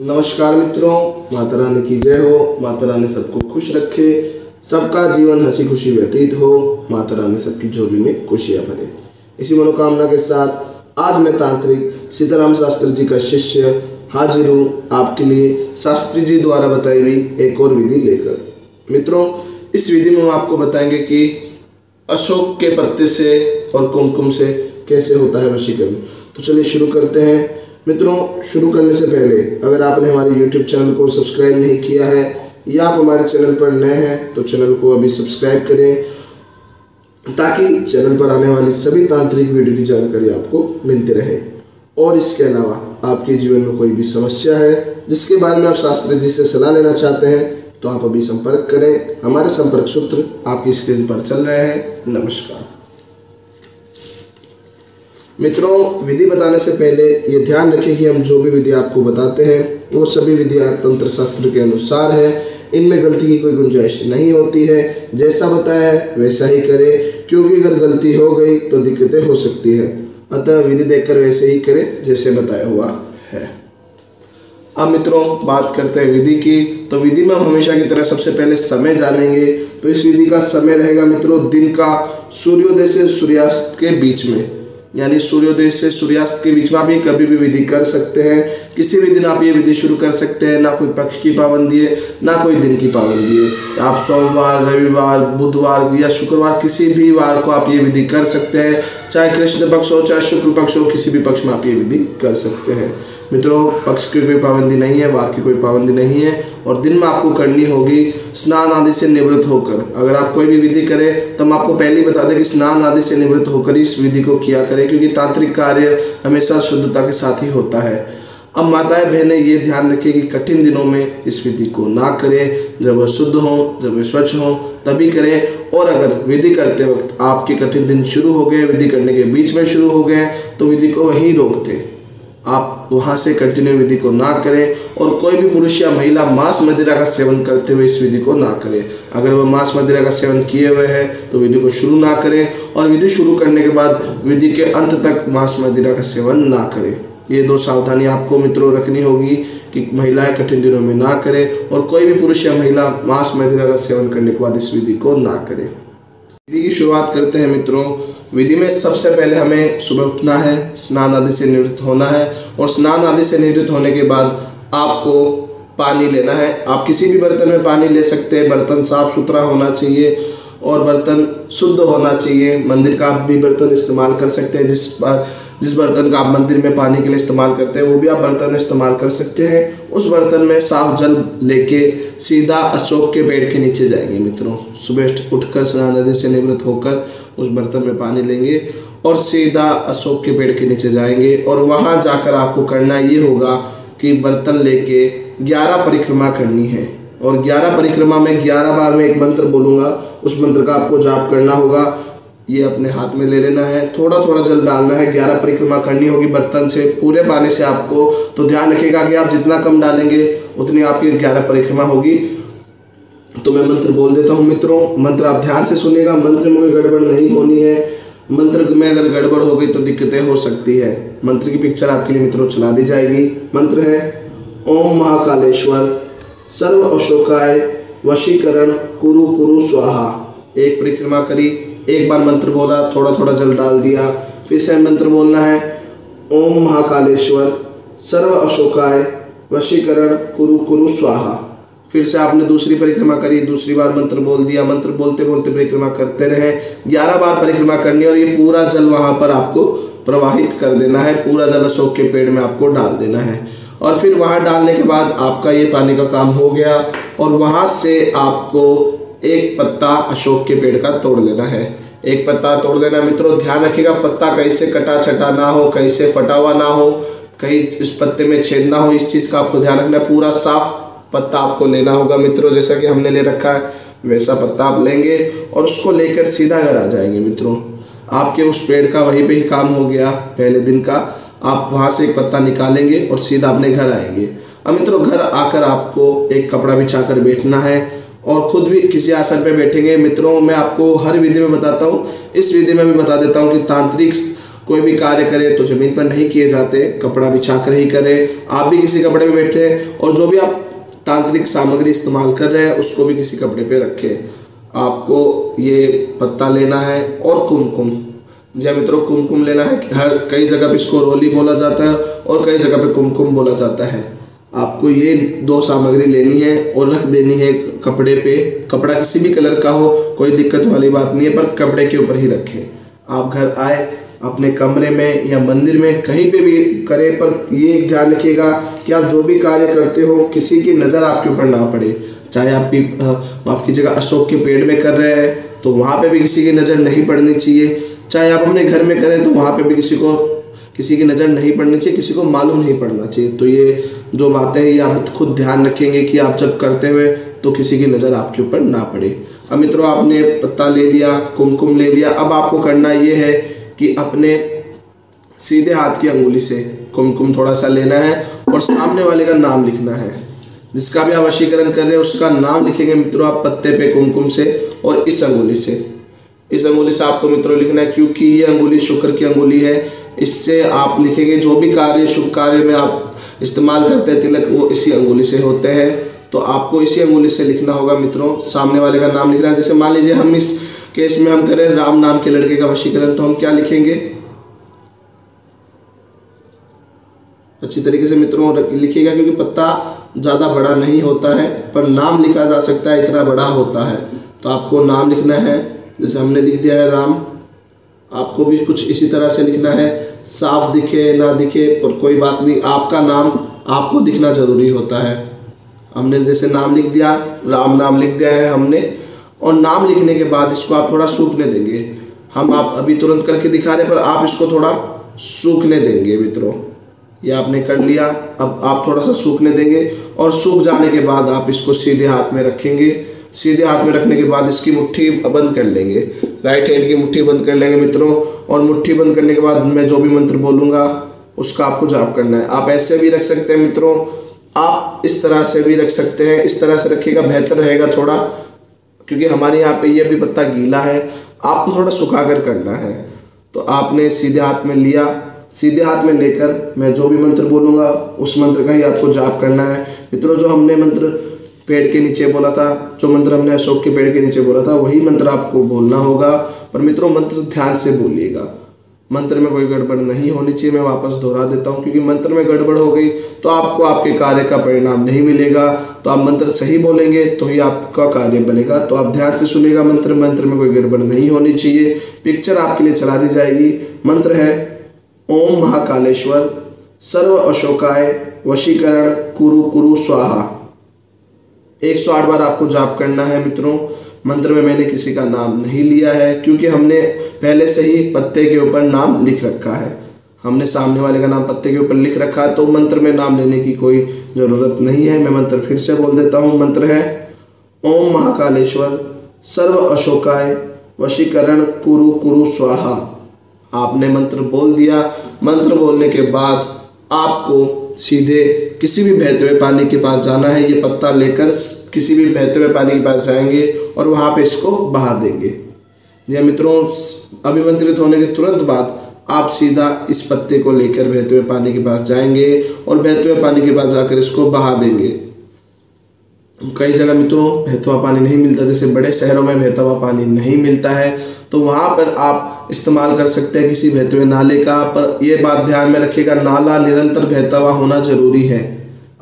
नमस्कार मित्रों, माता रानी की जय हो। माता रानी सबको खुश रखे, सबका जीवन हंसी खुशी व्यतीत हो, माता रानी सबकी झोली में खुशियाँ भरे। इसी मनोकामना के साथ आज मैं तांत्रिक सीताराम शास्त्री जी का शिष्य हाजिर हूँ आपके लिए शास्त्री जी द्वारा बताई हुई एक और विधि लेकर। मित्रों, इस विधि में हम आपको बताएंगे कि अशोक के पत्ते से और कुमकुम से कैसे होता है वशीकरण। तो चलिए शुरू करते हैं। मित्रों, शुरू करने से पहले अगर आपने हमारे YouTube चैनल को सब्सक्राइब नहीं किया है या आप हमारे चैनल पर नए हैं तो चैनल को अभी सब्सक्राइब करें ताकि चैनल पर आने वाली सभी तांत्रिक वीडियो की जानकारी आपको मिलती रहे। और इसके अलावा आपके जीवन में कोई भी समस्या है जिसके बारे में आप शास्त्री जी से सलाह लेना चाहते हैं तो आप अभी संपर्क करें। हमारे संपर्क सूत्र आपकी स्क्रीन पर चल रहे हैं। नमस्कार मित्रों, विधि बताने से पहले ये ध्यान रखें कि हम जो भी विधि आपको बताते हैं वो सभी विधियाँ तंत्र शास्त्र के अनुसार है। इनमें गलती की कोई गुंजाइश नहीं होती है। जैसा बताया है वैसा ही करें, क्योंकि अगर गलती हो गई तो दिक्कतें हो सकती है। अतः विधि देखकर वैसे ही करें जैसे बताया हुआ है। अब मित्रों, बात करते हैं विधि की। तो विधि में हमेशा की तरह सबसे पहले समय जानेंगे। तो इस विधि का समय रहेगा मित्रों दिन का सूर्योदय से सूर्यास्त के बीच में, यानी सूर्योदय से सूर्यास्त के बीच में आप ये कभी भी विधि कर सकते हैं। किसी भी दिन आप ये विधि शुरू कर सकते हैं, ना कोई पक्ष की पाबंदी है ना कोई दिन की पाबंदी है। आप सोमवार, रविवार, बुधवार या शुक्रवार किसी भी वार को आप ये विधि कर सकते हैं। चाहे कृष्ण पक्ष हो चाहे शुक्ल पक्ष हो, किसी भी पक्ष में आप ये विधि कर सकते हैं। मित्रों, पक्ष की कोई पाबंदी नहीं है, वार की कोई पाबंदी नहीं है और दिन में आपको करनी होगी स्नान आदि से निवृत्त होकर। अगर आप कोई भी विधि करें तो हम आपको पहले ही बता दें कि स्नान आदि से निवृत्त होकर इस विधि को किया करें, क्योंकि तांत्रिक कार्य हमेशा शुद्धता के साथ ही होता है। अब माताएं बहनें ये ध्यान रखें कि कठिन दिनों में इस विधि को ना करें। जब वह शुद्ध हों, जब वह स्वच्छ हों तभी करें। और अगर विधि करते वक्त आपके कठिन दिन शुरू हो गए, विधि करने के बीच में शुरू हो गए तो विधि को वहीं रोक दें। आप वहाँ से कंटिन्यू विधि को ना करें। और कोई भी पुरुष या महिला मांस मदिरा का सेवन करते हुए इस विधि को ना करें। अगर वह मांस मदिरा का सेवन किए हुए हैं तो विधि को शुरू ना करें, और विधि शुरू करने के बाद विधि के अंत तक मांस मदिरा का सेवन ना करें। ये दो सावधानी आपको मित्रों रखनी होगी कि महिलाएं कठिन दिनों में ना करें और कोई भी पुरुष या महिला मांस मदिरा का सेवन करने के बाद इस विधि को ना करें। विधि की शुरुआत करते हैं मित्रों। विधि में सबसे पहले हमें सुबह उठना है, स्नान आदि से निवृत्त होना है और स्नान आदि से निवृत्त होने के बाद आपको पानी लेना है। आप किसी भी बर्तन में पानी ले सकते हैं। बर्तन साफ सुथरा होना चाहिए और बर्तन शुद्ध होना चाहिए। मंदिर का आप भी बर्तन इस्तेमाल कर सकते हैं। जिस बर्तन का आप मंदिर में पानी के लिए इस्तेमाल करते हैं वो भी आप बर्तन इस्तेमाल कर सकते हैं। उस बर्तन में साफ जल लेके सीधा अशोक के पेड़ के नीचे जाएंगे मित्रों। सुबह उठकर स्नान आदि से निवृत्त होकर उस बर्तन में पानी लेंगे और सीधा अशोक के पेड़ के नीचे जाएंगे। और वहाँ जाकर आपको करना ये होगा कि बर्तन लेके 11 परिक्रमा करनी है। और 11 परिक्रमा में 11 बार में एक मंत्र बोलूँगा, उस मंत्र का आपको जाप करना होगा। ये अपने हाथ में ले लेना है, थोड़ा थोड़ा जल डालना है। 11 परिक्रमा करनी होगी बर्तन से, पूरे पानी से आपको। तो ध्यान रखिएगा कि आप जितना कम डालेंगे उतनी आपकी 11 परिक्रमा होगी। तो मैं मंत्र बोल देता हूँ मित्रों। मंत्र आप ध्यान से सुनिएगा, मंत्र में कोई गड़बड़ नहीं होनी है। मंत्र में अगर गड़बड़ हो गई तो दिक्कतें हो सकती है। मंत्र की पिक्चर आपके लिए मित्रों चला दी जाएगी। मंत्र है ओम महाकालेश्वर सर्व अशोकाय वशीकरण कुरु कुरु स्वाहा। एक परिक्रमा करी, एक बार मंत्र बोला, थोड़ा थोड़ा जल डाल दिया। फिर से मंत्र बोलना है ओम महाकालेश्वर सर्व अशोकाय वशीकरण कुरु कुरु स्वाहा। फिर से आपने दूसरी परिक्रमा करी, दूसरी बार मंत्र बोल दिया। मंत्र बोलते बोलते परिक्रमा करते रहे। 11 बार परिक्रमा करनी और ये पूरा जल वहाँ पर आपको प्रवाहित कर देना है। पूरा जल अशोक के पेड़ में आपको डाल देना है। और फिर वहाँ डालने के बाद आपका ये पानी का काम हो गया। और वहाँ से आपको एक पत्ता अशोक के पेड़ का तोड़ लेना है। एक पत्ता तोड़ लेना मित्रों। ध्यान रखिएगा पत्ता कहीं से कटा छटा ना हो, कहीं से फटा हुआ ना हो, कहीं इस पत्ते में छेद ना हो। इस चीज़ का आपको ध्यान रखना है। पूरा साफ पत्ता आपको लेना होगा मित्रों, जैसा कि हमने ले रखा है वैसा पत्ता आप लेंगे और उसको लेकर सीधा घर आ जाएंगे मित्रों। आपके उस पेड़ का वहीं पर ही काम हो गया पहले दिन का। आप वहाँ से एक पत्ता निकालेंगे और सीधा अपने घर आएंगे। अब मित्रों, घर आकर आपको एक कपड़ा बिछा कर बैठना है और खुद भी किसी आसन पे बैठेंगे। मित्रों, मैं आपको हर विधि में बताता हूँ, इस विधि में भी बता देता हूँ कि तांत्रिक कोई भी कार्य करे तो ज़मीन पर नहीं किए जाते, कपड़ा बिछा कर ही करें। आप भी किसी कपड़े पे बैठे और जो भी आप तांत्रिक सामग्री इस्तेमाल कर रहे हैं उसको भी किसी कपड़े पे रखें। आपको ये पत्ता लेना है और कुमकुम, जी मित्रों कुमकुम लेना है। हर कई जगह पे इसको रोली बोला जाता है और कई जगह पे कुमकुम बोला जाता है। आपको ये दो सामग्री लेनी है और रख देनी है कपड़े पे। कपड़ा किसी भी कलर का हो, कोई दिक्कत वाली बात नहीं है, पर कपड़े के ऊपर ही रखें। आप घर आए अपने कमरे में या मंदिर में कहीं पे भी करें, पर ये ध्यान रखिएगा कि आप जो भी कार्य करते हो किसी की नज़र आपके ऊपर ना पड़े। चाहे आप भी माफ़ कीजिएगा अशोक के पेड़ में कर रहे हैं तो वहाँ पे भी किसी की नज़र नहीं पड़नी चाहिए। चाहे आप अपने घर में करें तो वहाँ पे भी किसी की नज़र नहीं पड़नी चाहिए, किसी को मालूम नहीं पड़ना चाहिए। तो ये जो बातें हैं ये आप खुद ध्यान रखेंगे कि आप जब करते हुए तो किसी की नज़र आपके ऊपर ना पड़े। अब मित्रों आपने पत्ता ले लिया, कुमकुम ले लिया। अब आपको करना ये है कि अपने सीधे हाथ की अंगुली से कुमकुम थोड़ा सा लेना है और सामने वाले का नाम लिखना है। जिसका भी आप वशीकरण कर रहे हैं उसका नाम लिखेंगे मित्रों आप पत्ते पे कुमकुम से और इस अंगुली से आपको मित्रों लिखना है, क्योंकि ये अंगुली शुक्र की अंगुली है। इससे आप लिखेंगे जो भी कार्य शुभ कार्य में आप इस्तेमाल करते हैं तिलक, वो इसी अंगुली से होते हैं। तो आपको इसी अंगुली से लिखना होगा मित्रों, सामने वाले का नाम लिखना है। जैसे मान लीजिए हम इस केस में हम करें राम नाम के लड़के का वशीकरण, तो हम क्या लिखेंगे अच्छी तरीके से मित्रों लिखिएगा, क्योंकि पत्ता ज़्यादा बड़ा नहीं होता है पर नाम लिखा जा सकता है, इतना बड़ा होता है। तो आपको नाम लिखना है, जैसे हमने लिख दिया है राम, आपको भी कुछ इसी तरह से लिखना है। साफ दिखे ना दिखे पर कोई बात नहीं, आपका नाम आपको दिखना ज़रूरी होता है। हमने जैसे नाम लिख दिया, राम नाम लिख दिया है हमने, और नाम लिखने के बाद इसको आप थोड़ा सूखने देंगे। हम आप अभी तुरंत करके दिखा रहे हैं पर आप इसको थोड़ा सूखने देंगे मित्रों। ये आपने कर लिया, अब आप थोड़ा सा सूखने देंगे और सूख जाने के बाद आप इसको सीधे हाथ में रखेंगे। सीधे हाथ में रखने के बाद इसकी मुट्ठी बंद कर लेंगे, राइट हैंड की मुट्ठी बंद कर लेंगे मित्रों। और मुट्ठी बंद करने के बाद मैं जो भी मंत्र बोलूँगा उसका आपको जाप करना है। आप ऐसे भी रख सकते हैं मित्रों, आप इस तरह से भी रख सकते हैं, इस तरह से रखिएगा बेहतर रहेगा थोड़ा, क्योंकि हमारे यहाँ पे ये भी पत्ता गीला है, आपको थोड़ा सुखा कर करना है। तो आपने सीधे हाथ में लिया, सीधे हाथ में लेकर मैं जो भी मंत्र बोलूँगा उस मंत्र का ही आपको जाप करना है मित्रों। जो हमने मंत्र पेड़ के नीचे बोला था, जो मंत्र हमने अशोक के पेड़ के नीचे बोला था, वही मंत्र आपको बोलना होगा। पर मित्रों मंत्र ध्यान से बोलिएगा, मंत्र में कोई गड़बड़ नहीं होनी चाहिए। मैं वापस दोहरा देता हूँ, क्योंकि मंत्र में गड़बड़ हो गई तो आपको आपके कार्य का परिणाम नहीं मिलेगा। तो आप मंत्र सही बोलेंगे तो ही आपका कार्य बनेगा। तो आप ध्यान से सुनिएगा, मंत्र में कोई गड़बड़ नहीं होनी चाहिए। पिक्चर आपके लिए चला दी जाएगी। मंत्र है ओम महाकालेश्वर सर्व अशोकाय वशीकरण कुरु कुरु स्वाहा। 108 बार आपको जाप करना है मित्रों। मंत्र में मैंने किसी का नाम नहीं लिया है, क्योंकि हमने पहले से ही पत्ते के ऊपर नाम लिख रखा है। हमने सामने वाले का नाम पत्ते के ऊपर लिख रखा है, तो मंत्र में नाम लेने की कोई ज़रूरत नहीं है। मैं मंत्र फिर से बोल देता हूँ। मंत्र है ओम महाकालेश्वर सर्व अशोकाय वशीकरण कुरु कुरु स्वाहा। आपने मंत्र बोल दिया। मंत्र बोलने के बाद आपको सीधे किसी भी बहते हुए पानी के पास जाना है। ये पत्ता लेकर किसी भी बहते हुए पानी के पास जाएंगे और वहाँ पे इसको बहा देंगे। जी मित्रों, अभिमंत्रित होने के तुरंत बाद आप सीधा इस पत्ते को लेकर बहते हुए पानी के पास जाएंगे और बहते हुए पानी के पास जाकर इसको बहा देंगे। कई जगह मित्रों बहता हुआ पानी नहीं मिलता, जैसे बड़े शहरों में बहता हुआ पानी नहीं मिलता है, तो वहाँ पर आप इस्तेमाल कर सकते हैं किसी बहते हुए नाले का। पर यह बात ध्यान में रखिएगा, नाला निरंतर बहता हुआ होना ज़रूरी है।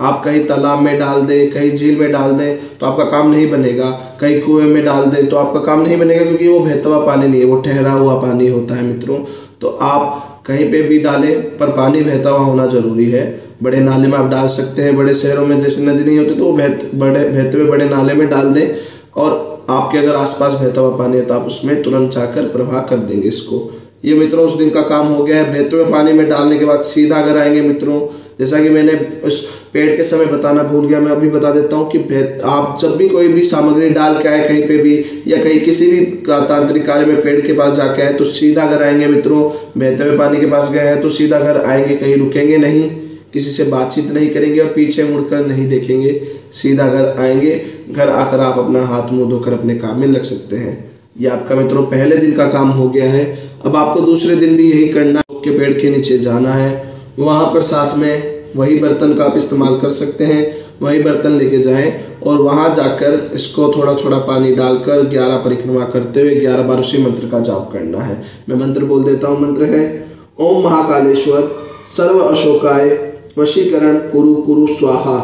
आप कहीं तालाब में डाल दें, कहीं झील में डाल दें तो आपका काम नहीं बनेगा, कहीं कुएं में डाल दें तो आपका काम नहीं बनेगा, क्योंकि वो बहता हुआ पानी नहीं है, वो ठहरा हुआ पानी होता है मित्रों। तो आप कहीं पे भी डालें पर पानी बहता हुआ होना ज़रूरी है। बड़े नाले में आप डाल सकते हैं, बड़े शहरों में जैसे नदी नहीं होती तो वो बहते हुए बड़े नाले में डाल दें, और आपके अगर आसपास बहता हुआ पानी है तो आप उसमें तुरंत जाकर प्रवाह कर देंगे इसको। ये मित्रों उस दिन का काम हो गया है। बहते हुए पानी में डालने के बाद सीधा घर आएंगे मित्रों। जैसा कि मैंने उस पेड़ के समय बताना भूल गया, मैं अभी बता देता हूँ कि आप जब भी कोई भी सामग्री डाल के आए कहीं पे भी या कहीं किसी भी तांत्रिक कार्य में पेड़ के पास जाके आए तो सीधा घर आएंगे मित्रों। बहते हुए पानी के पास गए हैं तो सीधा घर आएंगे, कहीं रुकेंगे नहीं, किसी से बातचीत नहीं करेंगे और पीछे मुड़कर नहीं देखेंगे, सीधा घर आएंगे। घर आकर आप अपना हाथ मुँह धोकर अपने काम में लग सकते हैं। ये आपका मित्रों पहले दिन का काम हो गया है। अब आपको दूसरे दिन भी यही करना है। अशोक के पेड़ के नीचे जाना है, वहाँ पर साथ में वही बर्तन का आप इस्तेमाल कर सकते हैं, वही बर्तन लेके जाएं और वहाँ जाकर इसको थोड़ा थोड़ा पानी डालकर 11 परिक्रमा करते हुए 11 बार उसी मंत्र का जाप करना है। मैं मंत्र बोल देता हूँ, मंत्र है ओम महाकालेश्वर सर्व अशोकाय वशीकरण कुरु कुरु स्वाहा।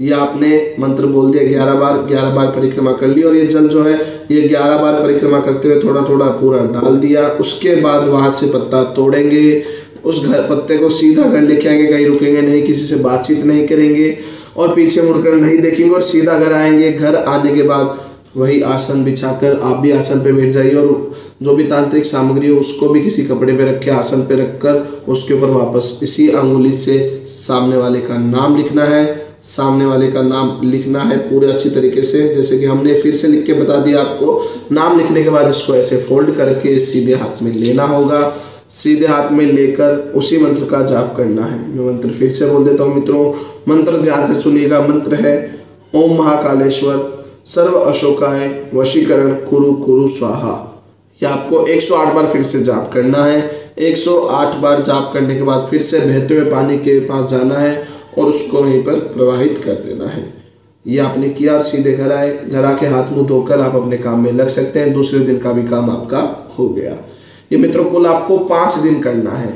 यह आपने मंत्र बोल दिया 11 बार परिक्रमा कर ली और ये जल जो है ये 11 बार परिक्रमा करते हुए थोड़ा थोड़ा पूरा डाल दिया। उसके बाद वहाँ से पत्ता तोड़ेंगे, उस घर पत्ते को सीधा घर लेके आएंगे, कहीं रुकेंगे नहीं, किसी से बातचीत नहीं करेंगे और पीछे मुड़कर नहीं देखेंगे और सीधा घर आएंगे। घर आने के बाद वही आसन बिछाकर आप भी आसन पे बैठ जाइए और जो भी तांत्रिक सामग्री हो उसको भी किसी कपड़े पे रख के आसन पे रखकर उसके ऊपर वापस इसी अंगुली से सामने वाले का नाम लिखना है। सामने वाले का नाम लिखना है पूरे अच्छी तरीके से, जैसे कि हमने फिर से लिख के बता दिया आपको। नाम लिखने के बाद इसको ऐसे फोल्ड करके सीधे हाथ में लेना होगा, सीधे हाथ में लेकर उसी मंत्र का जाप करना है। मैं मंत्र फिर से बोल देता हूँ मित्रों, मंत्र ध्यान से सुनिएगा। मंत्र है ओम महाकालेश्वर सर्व अशोकाय वशीकरण कुरु कुरु स्वाहा। यह आपको 108 बार फिर से जाप करना है। 108 बार जाप करने के बाद फिर से बहते हुए पानी के पास जाना है और उसको वहीं पर प्रवाहित कर देना है। ये आपने किया और सीधे घर आए, घर आके हाथ मुँह धोकर आप अपने काम में लग सकते हैं। दूसरे दिन का भी काम आपका हो गया। ये मित्रों कुल आपको 5 दिन करना है।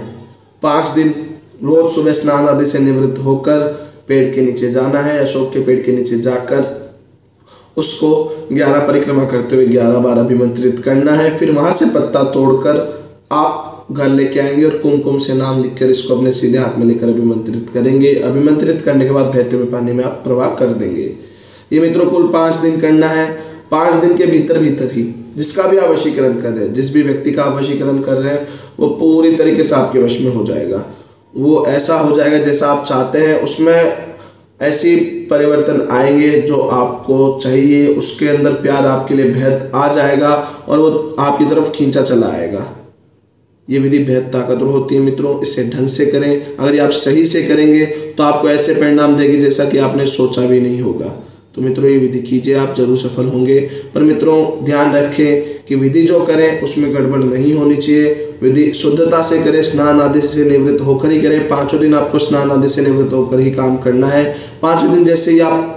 5 दिन रोज सुबह स्नान आदि से निवृत्त होकर पेड़ के नीचे जाना है। अशोक के पेड़ के नीचे जाकर उसको 11 परिक्रमा करते हुए 11 बार अभिमंत्रित करना है। फिर वहाँ से पत्ता तोड़कर आप घर लेके आएंगे और कुमकुम से नाम लिखकर इसको अपने सीधे हाथ में लेकर अभिमंत्रित करेंगे। अभिमंत्रित करने के बाद बहते हुए पानी में आप प्रवाह कर देंगे। ये मित्रों कुल 5 दिन करना है। 5 दिन के भीतर भीतर ही जिसका भी आप वशीकरण कर रहे हैं, जिस भी व्यक्ति का आप वशीकरण कर रहे हैं वो पूरी तरीके से आपके वश में हो जाएगा। वो ऐसा हो जाएगा जैसा आप चाहते हैं, उसमें ऐसी परिवर्तन आएंगे जो आपको चाहिए। उसके अंदर प्यार आपके लिए बेहद आ जाएगा और वो आपकी तरफ खींचा चला आएगा। ये विधि बेहद ताकतवर होती है मित्रों, इसे ढंग से करें। अगर ये आप सही से करेंगे तो आपको ऐसे परिणाम देगी जैसा कि आपने सोचा भी नहीं होगा। तो मित्रों ये विधि कीजिए, आप जरूर सफल होंगे। पर मित्रों ध्यान रखें कि विधि जो करें उसमें गड़बड़ नहीं होनी चाहिए। विधि शुद्धता से करें, स्नान आदि से निवृत्त होकर ही करें। 5 दिन आपको स्नान आदि से निवृत्त होकर ही काम करना है। 5वें दिन जैसे ही आप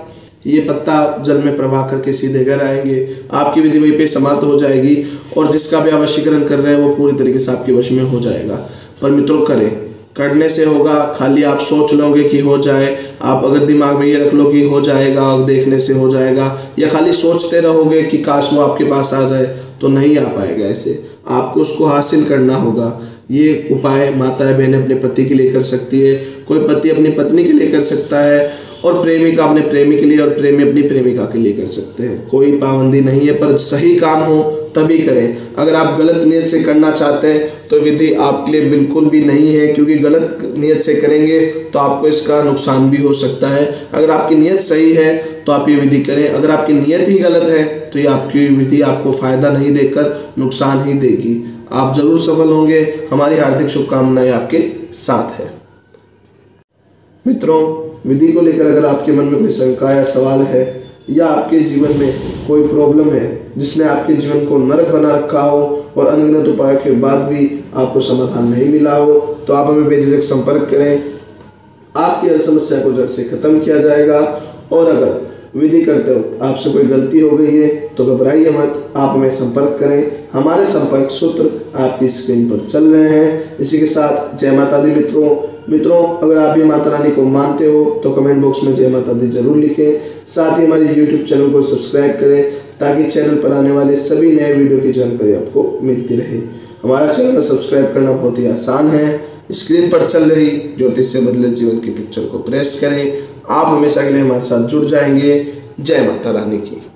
ये पत्ता जल में प्रवाह करके सीधे घर आएंगे, आपकी विधि वहीं पर समाप्त हो जाएगी और जिसका भी आप वशीकरण कर रहे हैं वो पूरी तरीके से आपके वश में हो जाएगा। पर मित्रों करें, करने से होगा। खाली आप सोच लोगे कि हो जाए, आप अगर दिमाग में ये रख लो कि हो जाएगा और देखने से हो जाएगा, या खाली सोचते रहोगे कि काश वो आपके पास आ जाए, तो नहीं आ पाएगा। ऐसे आपको उसको हासिल करना होगा। ये उपाय माताएं बहनें अपने पति के लिए कर सकती है, कोई पति अपनी पत्नी के लिए कर सकता है और प्रेमिका अपने प्रेमी के लिए और प्रेमी अपनी प्रेमिका के लिए कर सकते हैं। कोई पाबंदी नहीं है, पर सही काम हो तभी करें। अगर आप गलत नीयत से करना चाहते हैं तो विधि आपके लिए बिल्कुल भी नहीं है, क्योंकि गलत नीयत से करेंगे तो आपको इसका नुकसान भी हो सकता है। अगर आपकी नीयत सही है तो आप ये विधि करें। अगर आपकी नीयत ही गलत है तो ये आपकी विधि आपको फ़ायदा नहीं देकर नुकसान ही देगी। आप जरूर सफल होंगे। हमारी हार्दिक शुभकामनाएँ आपके साथ है। मित्रों विधि को लेकर अगर आपके मन में कोई शंका या सवाल है, या आपके जीवन में कोई प्रॉब्लम है जिसने आपके जीवन को नरक बना रखा हो और अनगिनत उपायों के बाद भी आपको समाधान नहीं मिला हो, तो आप हमें बेझिझक संपर्क करें। आपकी हर समस्या को जड़ से खत्म किया जाएगा। और अगर विधि करते वक्त आपसे कोई गलती हो गई है तो घबराइए मत, आप हमें संपर्क करें। हमारे संपर्क सूत्र आपकी स्क्रीन पर चल रहे हैं। इसी के साथ जय माता दी मित्रों। अगर आप भी माता रानी को मानते हो तो कमेंट बॉक्स में जय माता दी जरूर लिखें। साथ ही हमारे YouTube चैनल को सब्सक्राइब करें ताकि चैनल पर आने वाले सभी नए वीडियो की जानकारी आपको मिलती रहे। हमारा चैनल सब्सक्राइब करना बहुत ही आसान है। स्क्रीन पर चल रही ज्योतिष से बदले जीवन की पिक्चर को प्रेस करें। आप हमेशा के लिए हमारे साथ जुड़ जाएंगे। जय माता रानी की।